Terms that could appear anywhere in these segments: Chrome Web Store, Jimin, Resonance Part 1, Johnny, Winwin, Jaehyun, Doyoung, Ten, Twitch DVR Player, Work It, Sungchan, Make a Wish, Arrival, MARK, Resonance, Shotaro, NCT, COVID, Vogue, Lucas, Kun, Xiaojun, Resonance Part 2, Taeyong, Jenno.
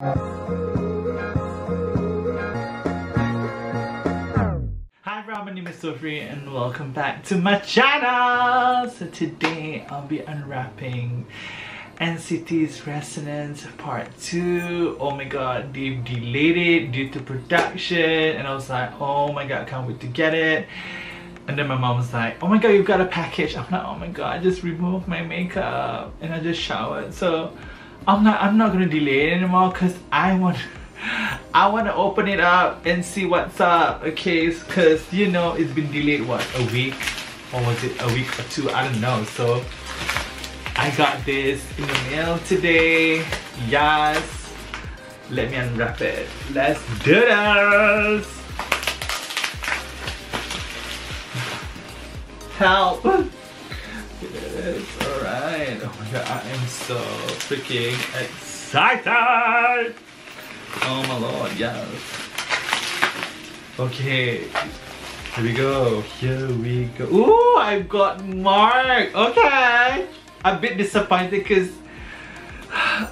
Hi everyone, my name is Sophie and welcome back to my channel. So today I'll be unwrapping NCT's Resonance Part 2. Oh my god, they've delayed it due to production and I was like, oh my god, I can't wait to get it. And then my mom was like, oh my god, you've got a package. I'm like, oh my god, I just removed my makeup and I just showered. So I'm not gonna delay it anymore because I wanna open it up and see what's up. Okay, because you know it's been delayed what, a week, or was it a week or two? I don't know. So I got this in the mail today. Yes, let me unwrap it. Let's do this. Help. It's alright. Oh my god, I am so freaking excited! Oh my lord, yes. Okay, here we go. Here we go. Ooh, I've got Mark. Okay, a bit disappointed because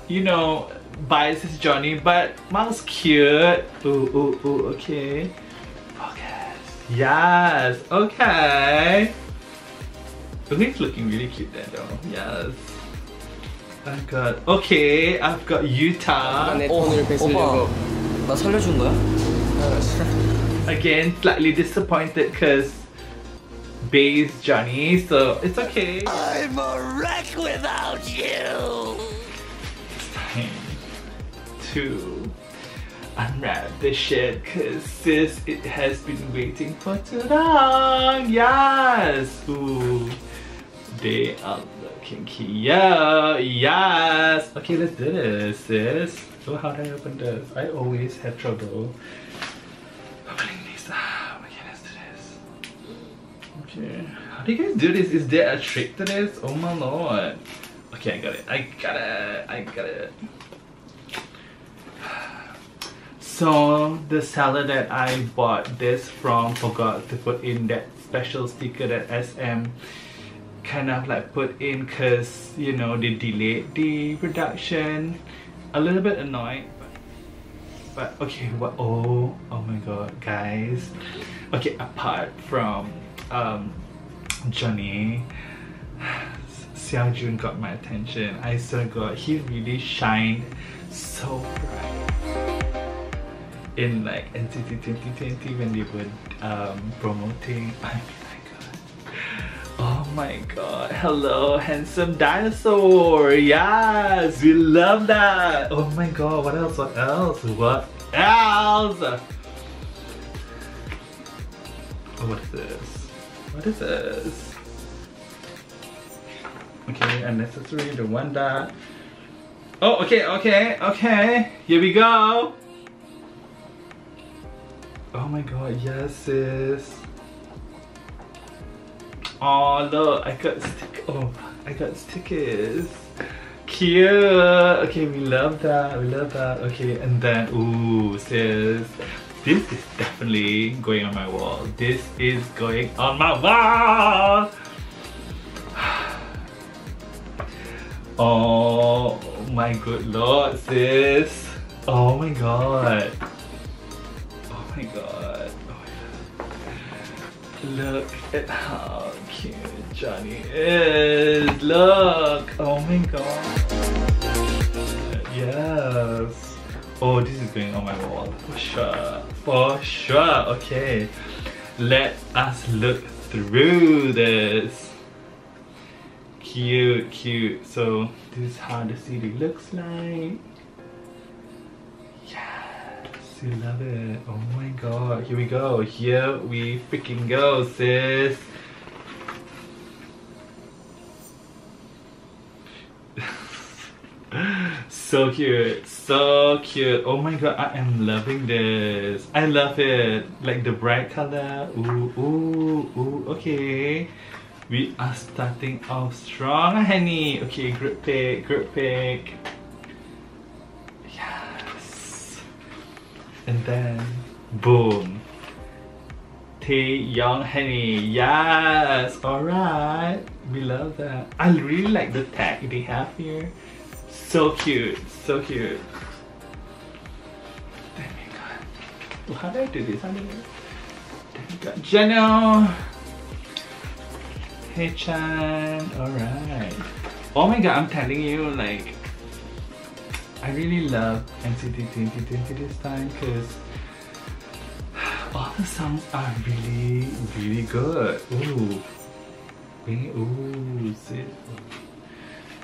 you know, bias is Johnny, but Mark's cute. Ooh, ooh, ooh. Okay. Focus. Yes. Okay. He's looking really cute there though. Yes. I've got, okay, I've got Utah. Again, slightly disappointed because Bae is Johnny, so it's okay. I'm a wreck without you. It's time to unwrap this shit because sis, it has been waiting for too long. Yes. Ooh. They are looking cute. Yes. Okay, let's do this, sis. Oh, how do I open this? I always have trouble opening these. Okay, let's do this. Okay. How do you guys do this? Is there a trick to this? Oh my lord. Okay, I got it. I got it. So the seller that I bought this from forgot to put in that special sticker that SM kind of like put in because you know they delayed the production. A little bit annoyed, but okay. What? Oh my god, guys. Okay, apart from Johnny, Xiaojun got my attention. I swear to god, he really shined so bright in like NCT 2020 when they were promoting. I mean, oh my god, hello handsome dinosaur. Yes, we love that. Oh my god, what else? Oh, what is this? Okay, unnecessary, don't want that. Oh, okay, here we go. Oh my god, yes sis. Oh look, I got stickers. Cute. Okay, we love that. Okay, and then ooh, sis, this is definitely going on my wall. Oh my good lord, sis. Oh my god. Look at how cute Johnny is. Look! Oh my god. Yes. Oh, this is going on my wall. For sure. Okay. Let us look through this. Cute. So, this is how the CD looks like. You love it. Oh my god, here we freaking go, sis. so cute. Oh my god, I am loving this. I love it, like the bright color. Ooh. Okay, we are starting off strong, honey. Okay, good pick. And then, boom, Taeyong, honey. Yes, alright, we love that. I really like the tag they have here. So cute. How do I do this? How do I... There we go. Jenno! Hey Chan, alright. Oh my god, I'm telling you, like, I really love NCT this time because all the songs are really, really good. Ooh. Ooh, sit.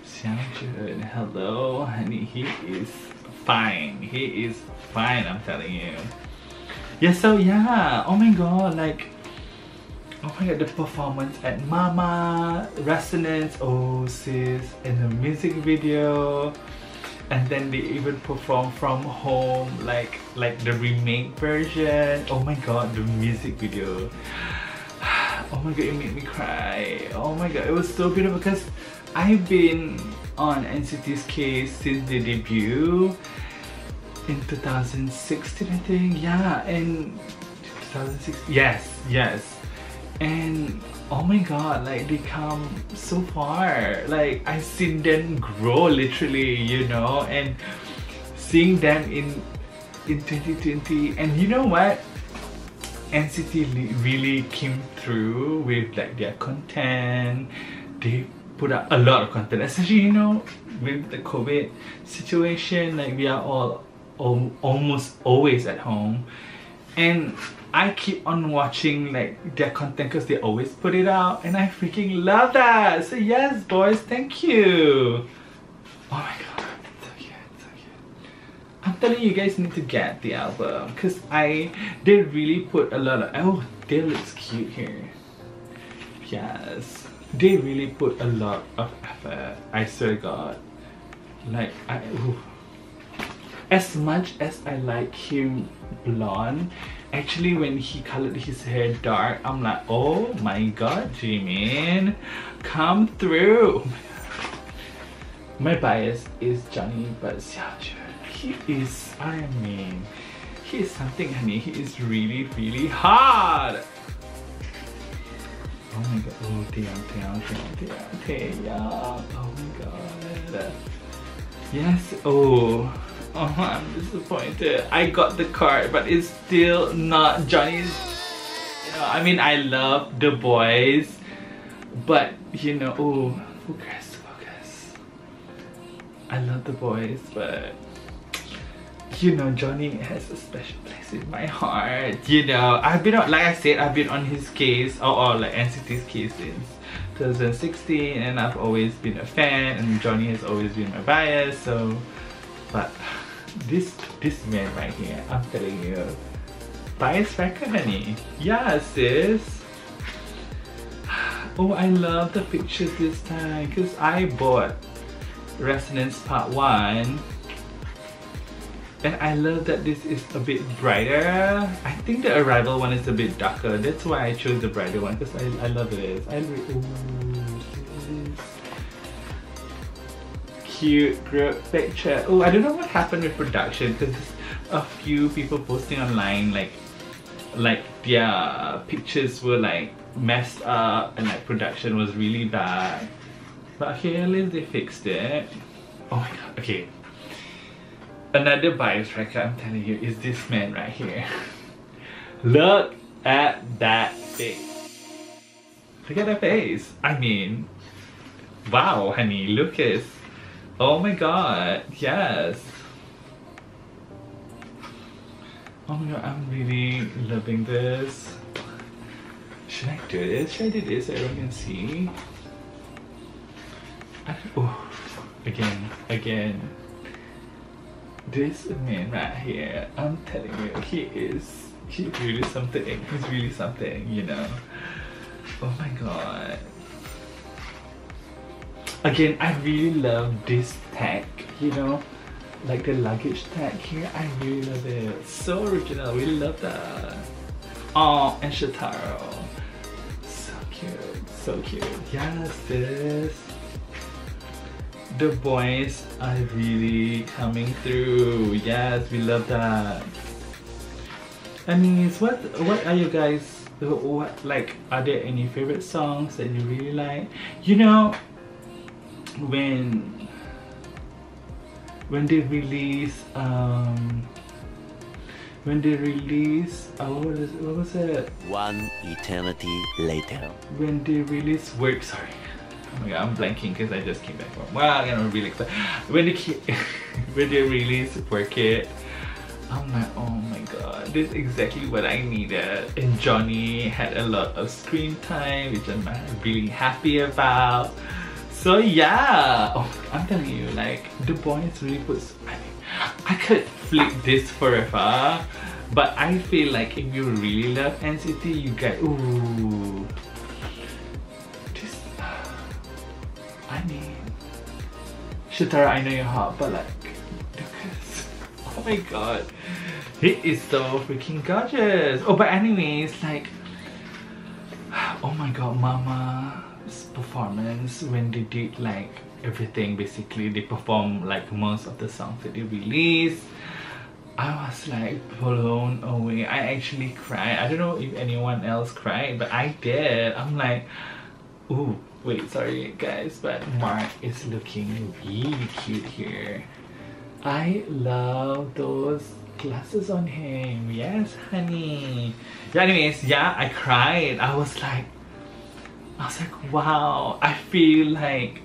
Xiaojun, hello, honey. He is fine. He is fine, I'm telling you. Yeah, so yeah. Oh my god, like, oh my god, the performance at Mama, Resonance, oh sis, in the music video. And then they even perform From Home, like the remake version. Oh my god, the music video. Oh my god, it made me cry. Oh my god, it was so beautiful because I've been on NCT's case since their debut in 2016, I think. Yeah, and 2016. Yes, yes. And oh my god, like, they come so far. Like, I've seen them grow, literally, you know, and seeing them in 2020. And you know what? NCT really came through with, like, their content. They put out a lot of content, especially, you know, with the COVID situation. Like, we are all almost always at home, and I keep on watching like their content because they always put it out, and I freaking love that. So yes, boys, thank you. Oh my god, so good, so good. I'm telling you, you guys need to get the album because they really put a lot of... Oh, they look cute here. Yes, they really put a lot of effort. I swear to God, like ooh. As much as I like him blonde, actually when he colored his hair dark, I'm like, oh my god, Jimin, come through. My bias is Johnny, but Xiaojun, he is, I mean, he is something, honey. He is really, really hard. Oh my god, oh Taeyong, oh my god. Yes, oh. Oh, I'm disappointed. I got the card, but it's still not Johnny's. You know, I mean, I love the boys, but you know, oh, focus, focus. I love the boys, but you know, Johnny has a special place in my heart. You know, I've been on, like I said, I've been on his case, or like NCT's case since 2016, and I've always been a fan, and Johnny has always been my bias, so. But this man right here, I'm telling you, bias record, honey. Yeah, sis. Oh, I love the pictures this time because I bought Resonance Part 1, and I love that this is a bit brighter. I think the Arrival one is a bit darker. That's why I chose the brighter one because I love this. I love this. Cute group picture. Oh, I don't know what happened with production because a few people posting online like their pictures were like messed up and like production was really bad. But okay, at least they fixed it. Oh my god. Okay. Another bias record, I'm telling you, is this man right here. Look at that face. Look at that face. I mean, wow, honey, Lucas. Oh my god, yes. Oh my god, I'm really loving this. Should I do this? Should I do this so everyone can see? Oh, again. This man right here, I'm telling you, he's really something. He's really something, you know. Oh my god. Again, I really love this tag, you know, like the luggage tag here. I really love it. So original, we love that. Oh, and Shotaro. So cute, so cute. Yes, this. The boys are really coming through. Yes, we love that. I mean, what are you guys, what, like, are there any favorite songs that you really like? You know, when they release when they release what was it? One eternity later. When they release Work, sorry. Oh my god, I'm blanking because I just came back from. Wow, you know, I'm really excited. When they release Work It, I'm like, oh my god, this is exactly what I needed. And Johnny had a lot of screen time, which I'm really happy about. So yeah, oh, I'm telling you, like, the boys really puts, I mean, I could flip this forever, but I feel like if you really love NCT, you guys, ooh, this, I mean, Shotaro, I know your heart, but like, Lucas, oh my god, he is so freaking gorgeous. Oh, but anyways, like, oh my god, Mama's performance when they did like everything, basically they perform like most of the songs that they released. I was like blown away. I actually cried. I don't know if anyone else cried, but I did. I'm like, ooh, wait, sorry guys, but Mark is looking really cute here. I love those glasses on him. Yes, honey. Yeah, anyways, yeah, I cried. I was like, wow, I feel like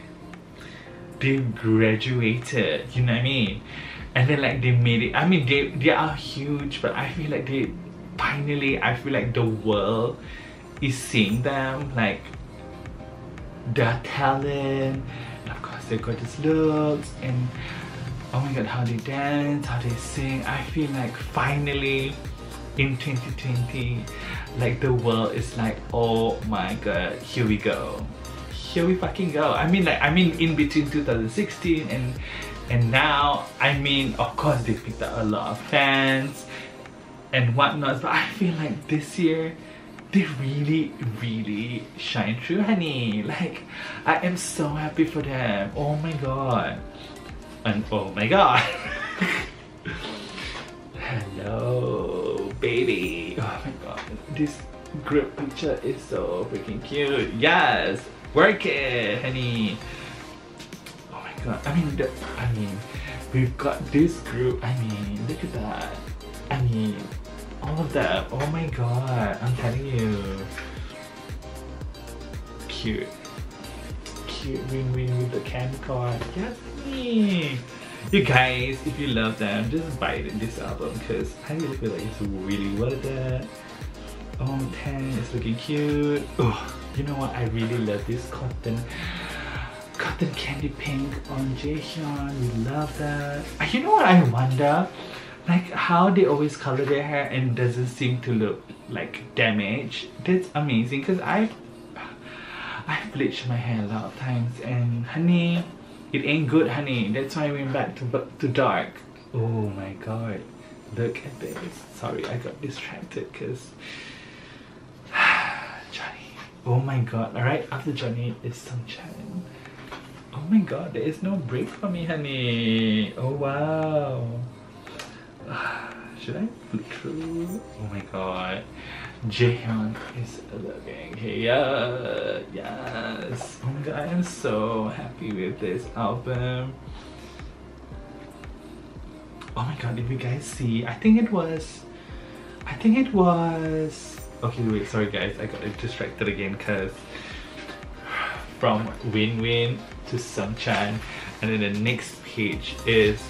they graduated, you know what I mean? And then like they made it. I mean, they are huge, but I feel like they finally, I feel like the world is seeing them, like their talent, and of course they got these looks, and oh my god, how they dance, how they sing. I feel like finally in 2020, like the world is like, oh my god, here we go. Here we fucking go. I mean in between 2016 and now, I mean, of course they picked up a lot of fans and whatnot, but I feel like this year they really, really shine through, honey. Like, I am so happy for them. Oh my god. And oh my god. Hello, baby. Oh my god. This group picture is so freaking cute. Yes. Work It, honey. Oh my god. I mean, we've got this group. I mean, look at that. I mean, all of that. Oh my god. I'm telling you. Cute. Cute Winwin with the camcorder. Yes, honey. You guys, if you love them, just buy this album because I really feel like it's really worth it. Oh, Ten is looking cute. Oh, you know what? I really love this cotton candy pink on Jaehyun. We love that. You know what? I wonder, like, how they always color their hair and doesn't seem to look like damaged. That's amazing because I've bleached my hair a lot of times, and honey, it ain't good, honey. That's why I went back to dark. Oh my god. Look at this. Sorry, I got distracted because Johnny. Oh my god. Alright, after Johnny is Sungchan. Oh my god, there is no break for me, honey. Oh wow. Should I flip through? Oh my god. Jaehyun is looking here. Yes. Oh my god, I am so happy with this album. Oh my god, did you guys see? I think it was... Okay, wait, sorry guys, I got distracted again because from Winwin to Sungchan, and then the next page is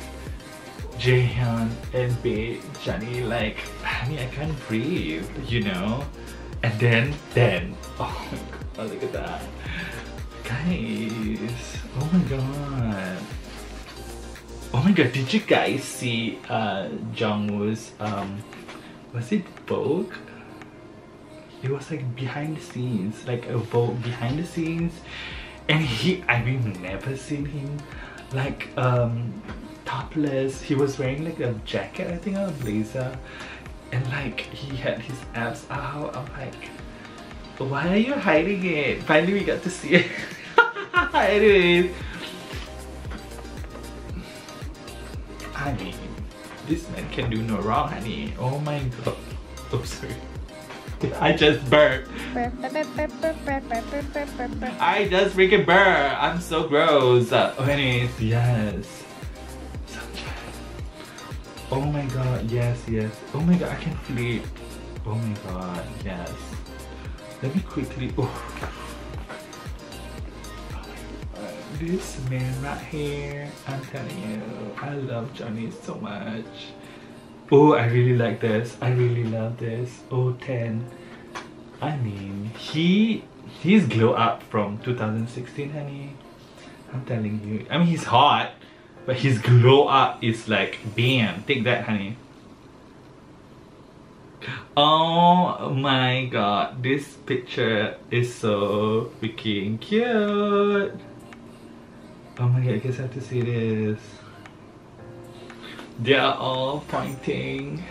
Jaehyun and Bae Johnny, like, honey, I can't breathe, you know? And then, oh my god, look at that. Guys, oh my god. Oh my god, did you guys see Jungwoo's, was it Vogue? It was like behind the scenes, like a Vogue behind the snes. And I've never seen him like topless. He was wearing like a jacket, I think, or a blazer. And like he had his abs out. I'm like, why are you hiding it? Finally we got to see it. Anyways. I mean, this man can do no wrong, honey. Oh my god. Oh, sorry. I just burped. I just freaking burped. I'm so gross. Oh, anyways, yes. Oh my god, yes, yes. Oh my god, I can flip. Oh my god, yes. Let me quickly. Oh. This man right here, I'm telling you, I love Johnny so much. Oh, I really like this. I really love this. Oh, Ten. I mean, he's glow up from 2016, honey. I'm telling you. I mean, he's hot, but his glow up is like, bam, take that, honey. Oh my god, this picture is so freaking cute. Oh my god, I guess I have to see this. They are all pointing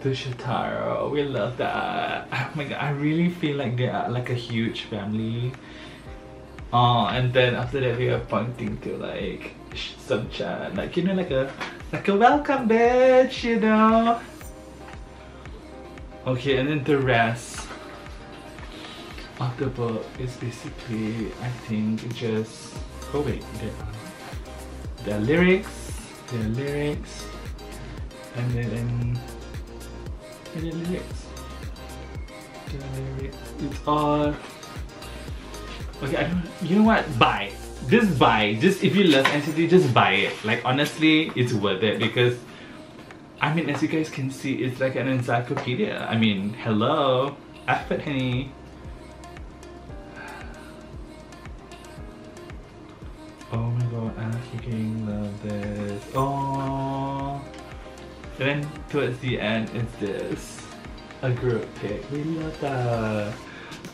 to Shotaro. We love that. Oh my god, I really feel like they are like a huge family. Oh, and then after that we are pointing to like Sungchan, like, you know, like a welcome bitch, you know. Okay, and then the rest of the book is basically, I think, just, oh wait, their lyrics, their lyrics, it's all, okay, I don't, you know what, buy, just buy, just if you love NCT, just buy it, like honestly, it's worth it, because I mean, as you guys can see, it's like an encyclopedia. I mean, hello, effort, honey. Oh my god, I freaking love this. Oh. And then towards the end, it's this, a group pic. We love that.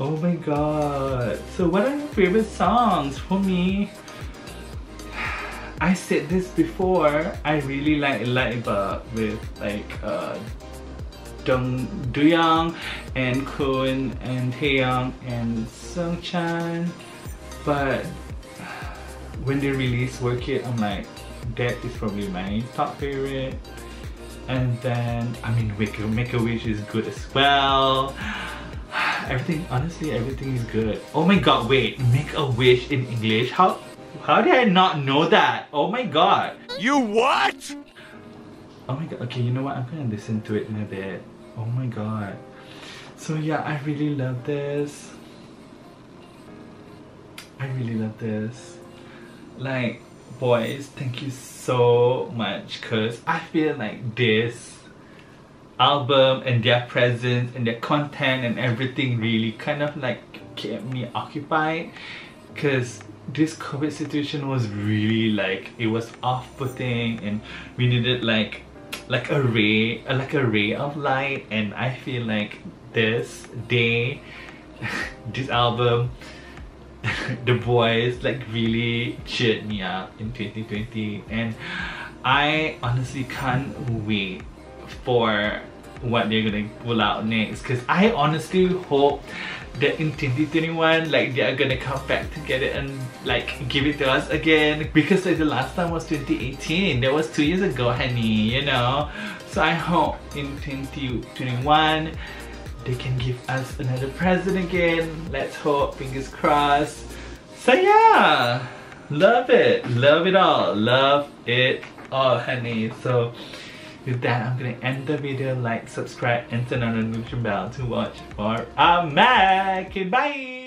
Oh my god. So what are your favorite songs? For me, I said this before, I really like Arrival with like Doyoung and Kun and Taeyong and Sungchan, but when they release Work It, I'm like, that is probably my top favorite. And then, I mean, Make a Wish is good as well. Everything, honestly, everything is good. Oh my god, wait, Make a Wish in English? How did I not know that? Oh my god. You what? Oh my god. Okay, you know what? I'm gonna listen to it in a bit. Oh my god. So yeah, I really love this. I really love this. Like, boys, thank you so much, because I feel like this album and their presence and their content and everything really kind of like kept me occupied, because this COVID situation was really like, it was off-putting, and we needed like a ray of light, and I feel like this day, this album, the boys like really cheered me up in 2020, and I honestly can't wait for what they're gonna pull out next, because I honestly hope that in 2021, like, they are gonna come back together and like give it to us again, because like the last time was 2018, that was 2 years ago, honey, you know. So I hope in 2021 they can give us another present again. Let's hope, fingers crossed. So yeah, love it all, honey. So with that, I'm gonna end the video. Like, subscribe, and turn on the notification bell to watch more. I'm back. Bye!